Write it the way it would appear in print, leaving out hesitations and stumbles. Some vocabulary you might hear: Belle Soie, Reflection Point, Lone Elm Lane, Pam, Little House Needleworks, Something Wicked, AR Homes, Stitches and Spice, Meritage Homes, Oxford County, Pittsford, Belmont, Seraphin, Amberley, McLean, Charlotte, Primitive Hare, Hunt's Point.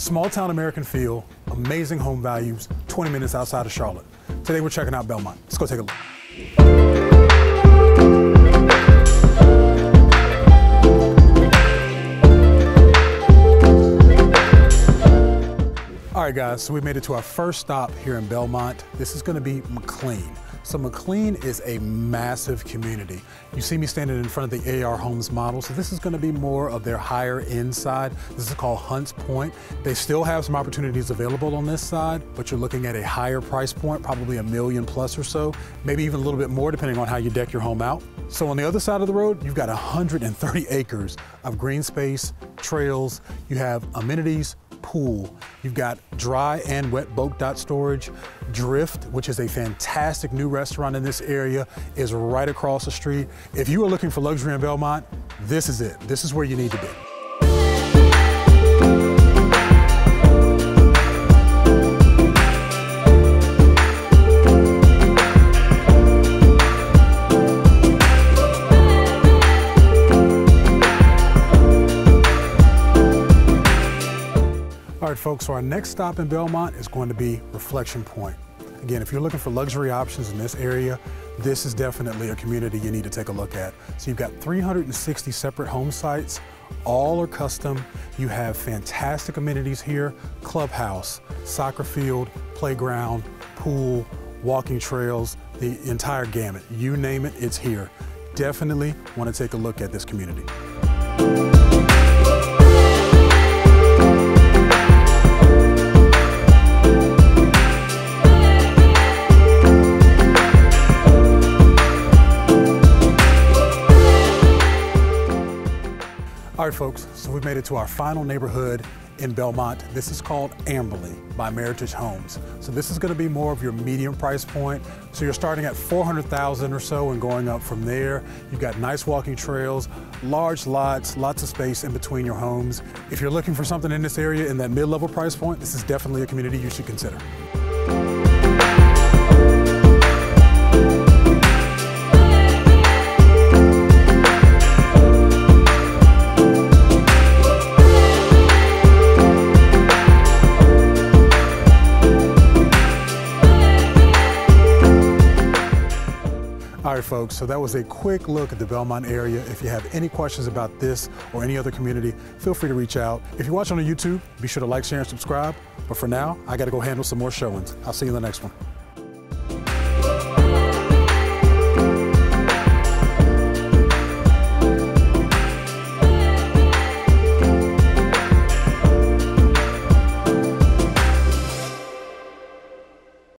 Small town American feel, amazing home values, 20 minutes outside of Charlotte. Today we're checking out Belmont. Let's go take a look. All right guys, so we made it to our first stop here in Belmont. This is gonna be McLean. So McLean is a massive community. You see me standing in front of the AR Homes model. So this is gonna be more of their higher end side. This is called Hunt's Point. They still have some opportunities available on this side, but you're looking at a higher price point, probably $1 million+ or so, maybe even a little bit more depending on how you deck your home out. So on the other side of the road, you've got 130 acres of green space, trails, you have amenities, pool. You've got dry and wet boat dock storage. Drift, which is a fantastic new restaurant in this area, is right across the street. If you are looking for luxury in Belmont, this is it. This is where you need to be. All right, folks, so our next stop in Belmont is going to be Reflection Point. Again, if you're looking for luxury options in this area, this is definitely a community you need to take a look at. So you've got 360 separate home sites, all are custom. You have fantastic amenities here, clubhouse, soccer field, playground, pool, walking trails, the entire gamut. You name it, it's here. Definitely want to take a look at this community. All right, folks, so we've made it to our final neighborhood in Belmont. This is called Amberley by Meritage Homes. So this is gonna be more of your medium price point. So you're starting at $400,000 or so and going up from there. You've got nice walking trails, large lots, lots of space in between your homes. If you're looking for something in this area in that mid-level price point, this is definitely a community you should consider. All right, folks, so that was a quick look at the Belmont area. If you have any questions about this or any other community, feel free to reach out. If you watch on YouTube, be sure to like, share, and subscribe. But for now, I got to go handle some more showings. I'll see you in the next one.